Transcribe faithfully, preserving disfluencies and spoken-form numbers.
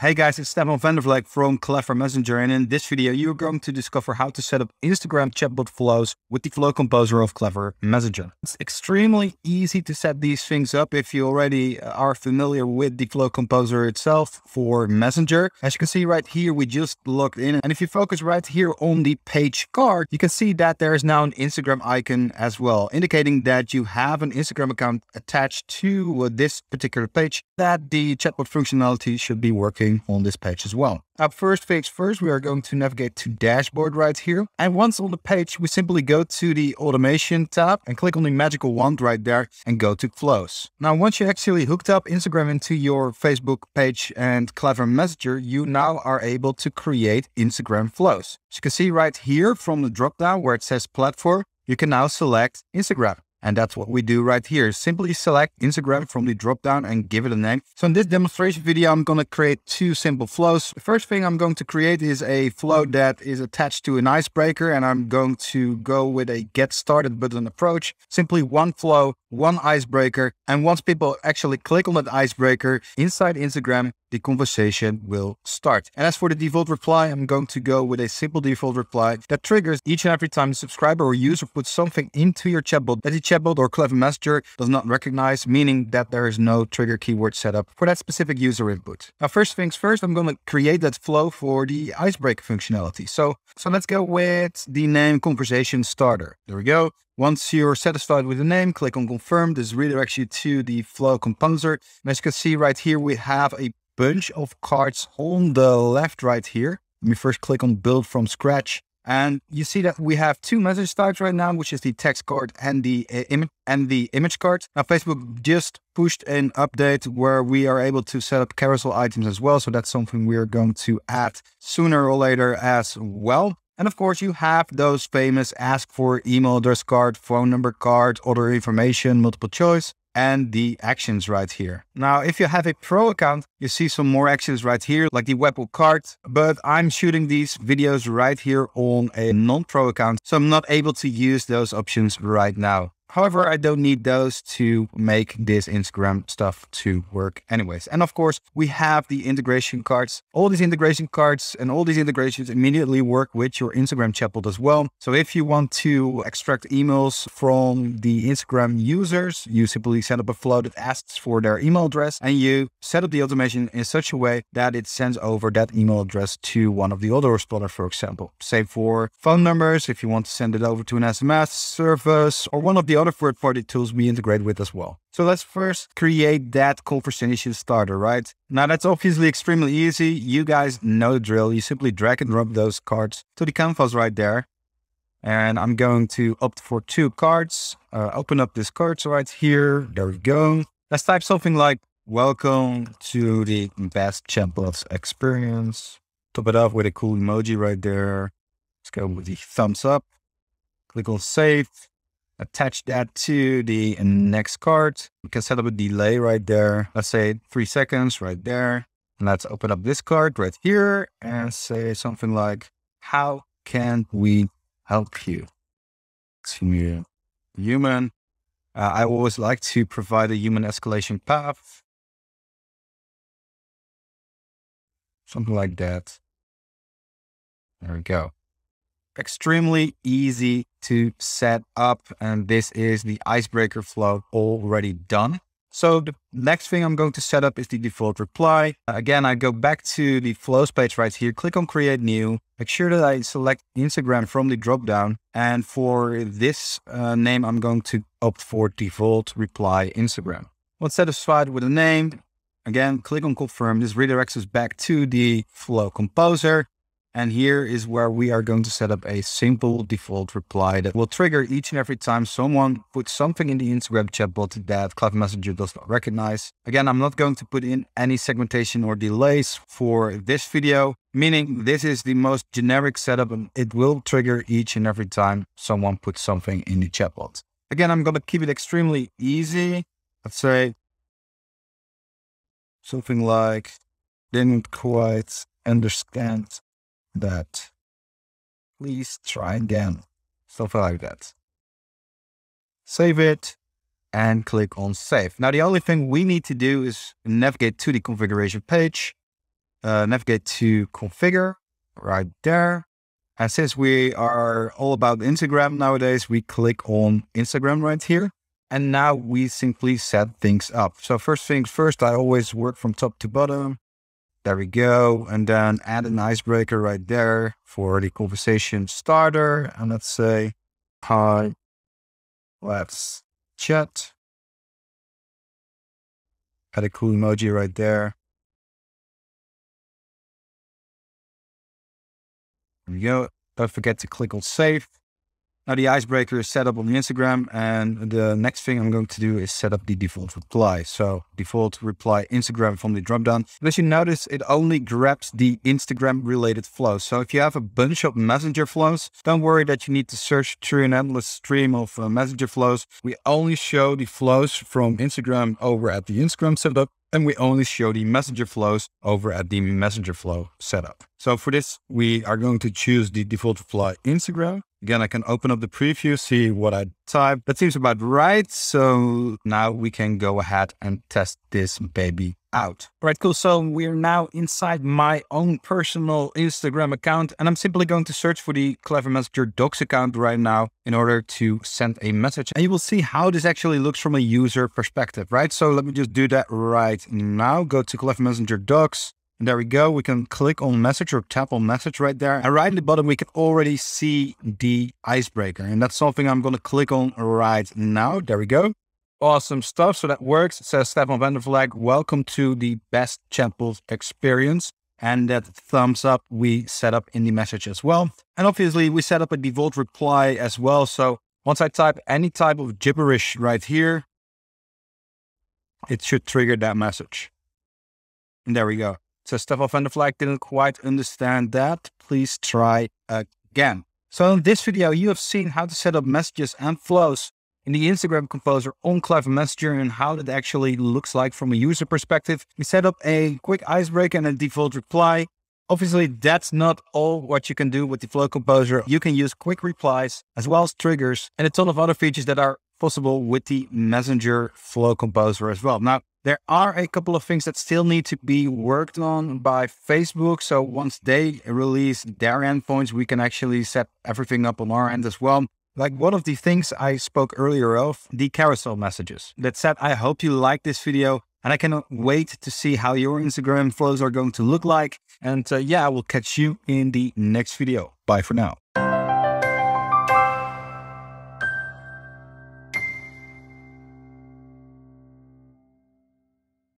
Hey guys, it's Stefan van der Vlugt from Clever Messenger, and in this video you're going to discover how to set up Instagram chatbot flows with the Flow Composer of Clever Messenger. It's extremely easy to set these things up if you already are familiar with the Flow Composer itself for Messenger. As you can see right here, we just logged in, and if you focus right here on the page card, you can see that there is now an Instagram icon as well, indicating that you have an Instagram account attached to this particular page, that the chatbot functionality should be working on this page as well. Now, first things first, we are going to navigate to dashboard right here. And once on the page, we simply go to the automation tab and click on the magical wand right there and go to flows. Now, once you actually hooked up Instagram into your Facebook page and Clever Messenger, you now are able to create Instagram flows. As you can see right here from the dropdown where it says platform, you can now select Instagram. And that's what we do right here. Simply select Instagram from the drop-down and give it a name. So in this demonstration video, I'm going to create two simple flows. The first thing I'm going to create is a flow that is attached to an icebreaker, and I'm going to go with a get started button approach. Simply one flow, one icebreaker. And once people actually click on that icebreaker inside Instagram, the conversation will start. And as for the default reply, I'm going to go with a simple default reply that triggers each and every time a subscriber or user puts something into your chatbot that the chatbot or Clever Messenger does not recognize, meaning that there is no trigger keyword set up for that specific user input. Now, first things first, I'm going to create that flow for the icebreaker functionality. So, so let's go with the name conversation starter. There we go. Once you're satisfied with the name, click on confirm. This redirects you to the Flow Composer. And as you can see right here, we have a bunch of cards on the left right here. Let me first click on build from scratch. And you see that we have two message types right now, which is the text card and the uh, image and the image card. Now, Facebook just pushed an update where we are able to set up carousel items as well. So that's something we are going to add sooner or later as well. And of course, you have those famous ask for email address card, phone number card, other information, multiple choice, and the actions right here. Now, if you have a pro account, you see some more actions right here, like the webhook card, but I'm shooting these videos right here on a non-pro account, so I'm not able to use those options right now. However, I don't need those to make this Instagram stuff to work anyways. And of course, we have the integration cards. All these integration cards and all these integrations immediately work with your Instagram chatbot as well. So if you want to extract emails from the Instagram users, you simply set up a flow that asks for their email address, and you set up the automation in such a way that it sends over that email address to one of the other responders, for example. Same for phone numbers, if you want to send it over to an S M S service or one of the other third-party tools we integrate with as well. So let's first create that conversation starter, right? Now, that's obviously extremely easy. You guys know the drill. You simply drag and drop those cards to the canvas right there. And I'm going to opt for two cards. Uh, open up this cards right here. There we go. Let's type something like, welcome to the best chatbot experience. Top it off with a cool emoji right there. Let's go with the thumbs up. Click on save. Attach that to the next card. We can set up a delay right there. Let's say three seconds right there. And let's open up this card right here and say something like, how can we help you? Human. Uh, I always like to provide a human escalation path. Something like that. There we go. Extremely easy to set up, and this is the icebreaker flow already done. So the next thing I'm going to set up is the default reply. Again, I go back to the flows page right here, click on create new, make sure that I select Instagram from the drop-down, and for this uh, name, I'm going to opt for default reply Instagram. Once satisfied with the name, again, click on confirm. This redirects us back to the Flow Composer. And here is where we are going to set up a simple default reply that will trigger each and every time someone puts something in the Instagram chatbot that Clever Messenger does not recognize. Again, I'm not going to put in any segmentation or delays for this video, meaning this is the most generic setup, and it will trigger each and every time someone puts something in the chatbot. Again, I'm going to keep it extremely easy. Let's say something like, didn't quite understand that, please try again, stuff like that. Save it and click on save. Now, the only thing we need to do is navigate to the configuration page, uh, navigate to configure right there. And since we are all about Instagram nowadays, we click on Instagram right here. And now we simply set things up. So first things first, I always work from top to bottom. There we go. And then add an icebreaker right there for the conversation starter. And let's say, hi, let's chat. Add a cool emoji right there. There we go. Don't forget to click on save. Now the icebreaker is set up on Instagram, and the next thing I'm going to do is set up the default reply. So default reply Instagram from the dropdown. But as you notice, it only grabs the Instagram related flows. So if you have a bunch of messenger flows, don't worry that you need to search through an endless stream of uh, messenger flows. We only show the flows from Instagram over at the Instagram setup, and we only show the messenger flows over at the messenger flow setup. So for this, we are going to choose the default reply Instagram. Again, I can open up the preview, see what I type. That seems about right. So now we can go ahead and test this baby out. All right, cool. So we're now inside my own personal Instagram account, and I'm simply going to search for the Clever Messenger Docs account right now in order to send a message. And you will see how this actually looks from a user perspective, right? So let me just do that right now. Go to Clever Messenger Docs. And there we go. We can click on message or tap on message right there. And right in the bottom, we can already see the icebreaker. And that's something I'm going to click on right now. There we go. Awesome stuff. So that works. It says, Stefan van der Vlugt, welcome to the best chatbot experience. And that thumbs up we set up in the message as well. And obviously, we set up a default reply as well. So once I type any type of gibberish right here, it should trigger that message. And there we go. So Stefan van der Vlugt didn't quite understand that. Please try again. So in this video, you have seen how to set up messages and flows in the Instagram Composer on Clever Messenger and how that actually looks like from a user perspective. We set up a quick icebreaker and a default reply. Obviously, that's not all what you can do with the Flow Composer. You can use quick replies as well as triggers and a ton of other features that are possible with the Messenger Flow Composer as well. Now, there are a couple of things that still need to be worked on by Facebook. So once they release their endpoints, we can actually set everything up on our end as well. Like one of the things I spoke earlier of, the carousel messages. That said, I hope you like this video, and I cannot wait to see how your Instagram flows are going to look like. And uh, yeah, I will catch you in the next video. Bye for now.